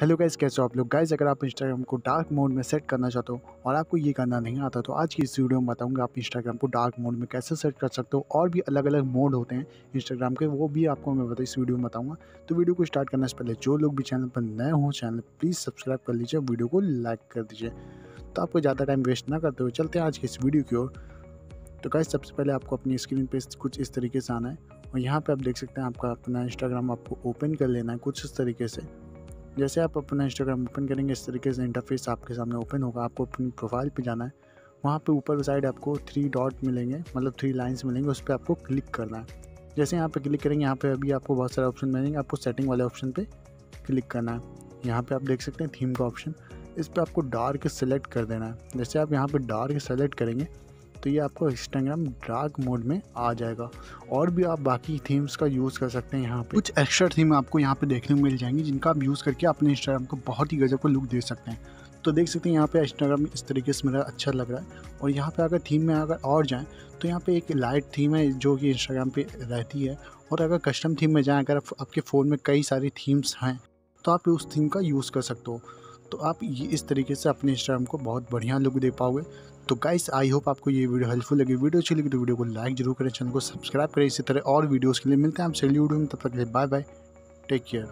Hello guys, कैसे हो आप लोग। गाइस अगर आप इंस्टाग्राम को डार्क मोड में सेट करना चाहते हो और आपको ये करना नहीं आता तो आज की इस वीडियो में बताऊंगा आप इंस्टाग्राम को डार्क मोड में कैसे सेट कर सकते हो। और भी अलग अलग मोड होते हैं इंस्टाग्राम के, वो भी आपको मैं इस वीडियो में बताऊंगा। तो वीडियो को स्टार्ट करने से पहले जो लोग भी चैनल पर नए हों, चैनल प्लीज़ सब्सक्राइब कर लीजिए, वीडियो को लाइक कर दीजिए। तो आपको ज़्यादा टाइम वेस्ट ना करते हुए चलते हैं आज की इस वीडियो की ओर। तो गाइस सबसे पहले आपको अपनी स्क्रीन पर कुछ इस तरीके से आना है और यहाँ पर आप देख सकते हैं आपका अपना इंस्टाग्राम आपको ओपन कर लेना है कुछ इस तरीके से। जैसे आप अपना इंस्टाग्राम ओपन करेंगे इस तरीके से इंटरफेस आपके सामने ओपन होगा। आपको अपनी प्रोफाइल पे जाना है, वहाँ पे ऊपर साइड आपको 3 डॉट मिलेंगे, मतलब 3 लाइन्स मिलेंगे, उस पर आपको क्लिक करना है। जैसे यहाँ पे क्लिक करेंगे, यहाँ पे अभी आपको बहुत सारे ऑप्शन मिलेंगे, आपको सेटिंग वाले ऑप्शन पे क्लिक करना है। यहाँ पर आप देख सकते हैं थीम का ऑप्शन, इस पर आपको डार्क सेलेक्ट कर देना है। जैसे आप यहाँ पर डार्क सेलेक्ट करेंगे तो ये आपको इंस्टाग्राम डार्क मोड में आ जाएगा। और भी आप बाकी थीम्स का यूज़ कर सकते हैं। यहाँ पे कुछ एक्स्ट्रा थीम आपको यहाँ पे देखने को मिल जाएंगी जिनका आप यूज़ करके अपने इंस्टाग्राम को बहुत ही गजब का लुक दे सकते हैं। तो देख सकते हैं यहाँ पे इंस्टाग्राम इस तरीके से मेरा अच्छा लग रहा है। और यहाँ पे अगर थीम में अगर और जाएँ तो यहाँ पे एक लाइट थीम है जो कि इंस्टाग्राम पे रहती है। और अगर कस्टम थीम में जाएँ, अगर आपके फ़ोन में कई सारी थीम्स हैं तो आप उस थीम का यूज़ कर सकते हो। तो आप ये इस तरीके से अपने इंस्टाग्राम को बहुत बढ़िया लुक दे पाओगे। तो गाइस आई होप आपको ये वीडियो हेल्पफुल लगी। वीडियो अच्छी लगी तो वीडियो को लाइक जरूर करें, चैनल को सब्सक्राइब करें। इसी तरह और वीडियोस के लिए मिलते हैं हम अगली वीडियो में। तब तक के लिए बाय बाय, टेक केयर।